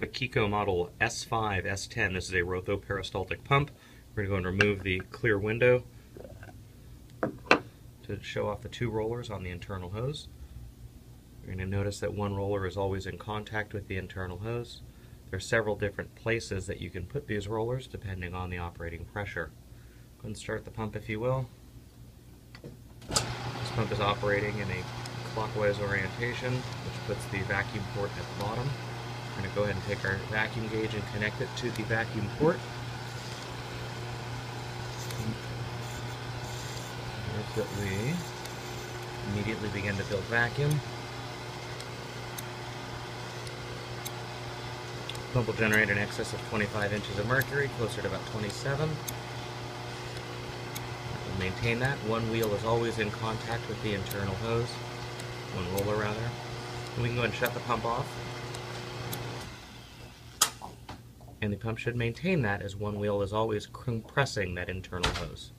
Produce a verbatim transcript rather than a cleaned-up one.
Got a Kiko model S five S ten. This is a rothoperistaltic pump. We're going to go and remove the clear window to show off the two rollers on the internal hose. You're going to notice that one roller is always in contact with the internal hose. There are several different places that you can put these rollers depending on the operating pressure. Go ahead and start the pump if you will. This pump is operating in a clockwise orientation, which puts the vacuum port at the bottom. We're going to go ahead and take our vacuum gauge and connect it to the vacuum port. Notice that we immediately begin to build vacuum. The pump will generate in excess of twenty-five inches of mercury, closer to about twenty-seven. We'll maintain that. One wheel is always in contact with the internal hose, one roller rather. And we can go ahead and shut the pump off. And the pump should maintain that as one wheel is always compressing that internal hose.